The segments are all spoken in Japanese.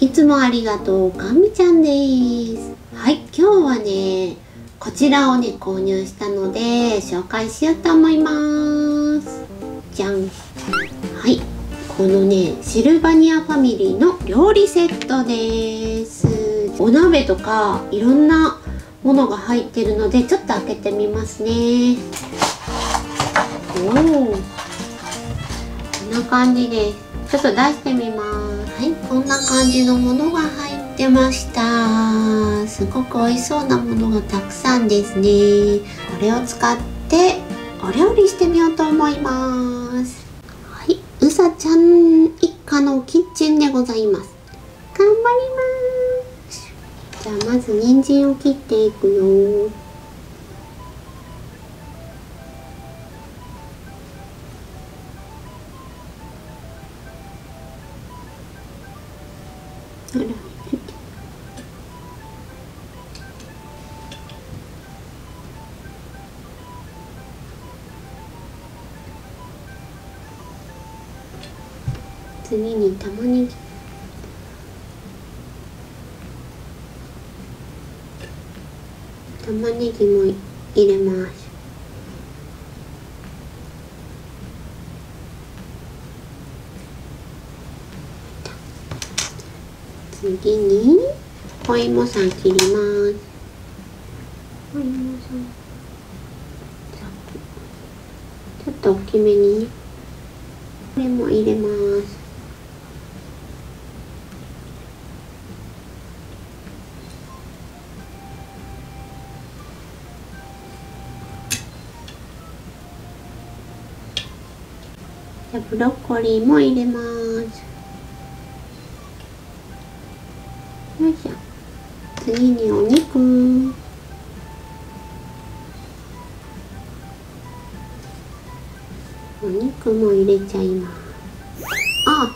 いつもありがとう、かみちゃんです。はい、今日はねこちらをね購入したので紹介しようと思います。じゃん。はい、このねシルバニアファミリーの料理セットです。お鍋とかいろんなものが入ってるのでちょっと開けてみますね。おお、こんな感じです。ちょっと出してみます。はい、こんな感じのものが入ってました。すごく美味しそうなものがたくさんですね。これを使ってお料理してみようと思います。はい、うさちゃん一家のキッチンでございます。頑張ります。じゃあまず人参を切っていくよ。次に玉ねぎ。玉ねぎも入れます。次にお芋さん切ります。お芋さんちょっと大きめにね、これも入れます。ブロッコリーも入れます。よいしょ。次にお肉。お肉も入れちゃいます。あ、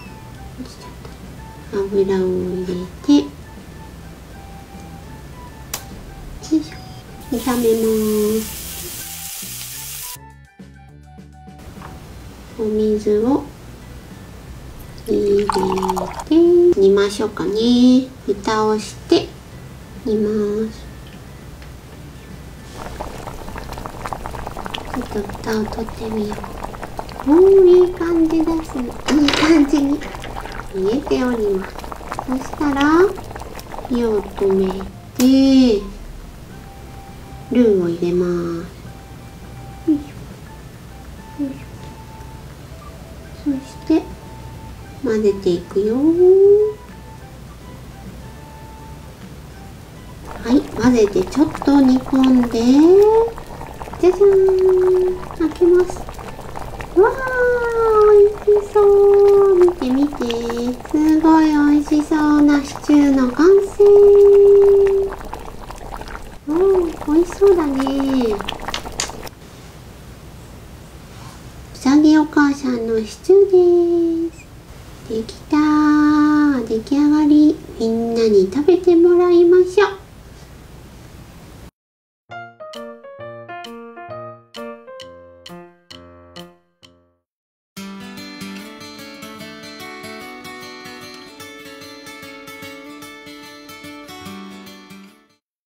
落ちちゃった。油を入れて。よいしょ。炒めます。お水を入れて煮ましょうかね。蓋をして煮ます。ちょっと蓋を取ってみよう。おー、いい感じですね。いい感じに煮えております。そしたら火を止めてルーを入れます。よいしょ、よいしょ。そして混ぜていくよ。はい、混ぜてちょっと煮込んで、じゃじゃーん、開けます。わー、美味しそう。見て見て、すごい美味しそうなシチューの完成。おー、美味しそうだね。うさぎお母さんのシチューです。できたー。出来上がり。みんなに食べてもらいましょう。